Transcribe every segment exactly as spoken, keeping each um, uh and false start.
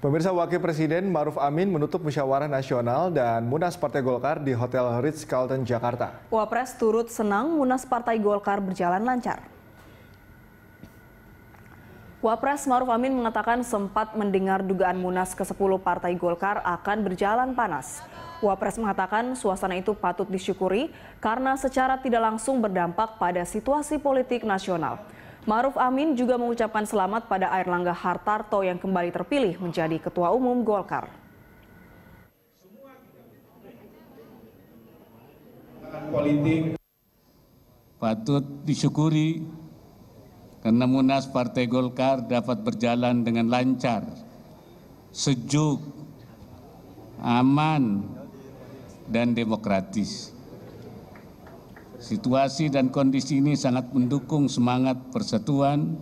Pemirsa, Wakil Presiden Ma'ruf Amin menutup musyawarah nasional dan Munas Partai Golkar di Hotel Ritz Carlton, Jakarta. Wapres turut senang Munas Partai Golkar berjalan lancar. Wapres Ma'ruf Amin mengatakan sempat mendengar dugaan Munas kesepuluh Partai Golkar akan berjalan panas. Wapres mengatakan suasana itu patut disyukuri karena secara tidak langsung berdampak pada situasi politik nasional. Ma'ruf Amin juga mengucapkan selamat pada Airlangga Hartarto yang kembali terpilih menjadi Ketua Umum Golkar. Politik patut disyukuri karena Munas Partai Golkar dapat berjalan dengan lancar, sejuk, aman, dan demokratis. Situasi dan kondisi ini sangat mendukung semangat persatuan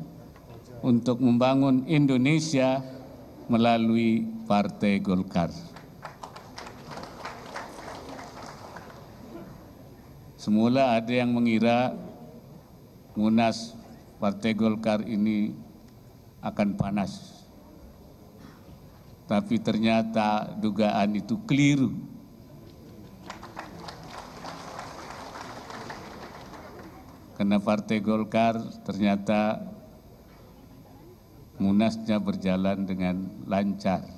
untuk membangun Indonesia melalui Partai Golkar. Semula ada yang mengira Munas Partai Golkar ini akan panas. Tapi ternyata dugaan itu keliru. Karena Partai Golkar ternyata Munasnya berjalan dengan lancar.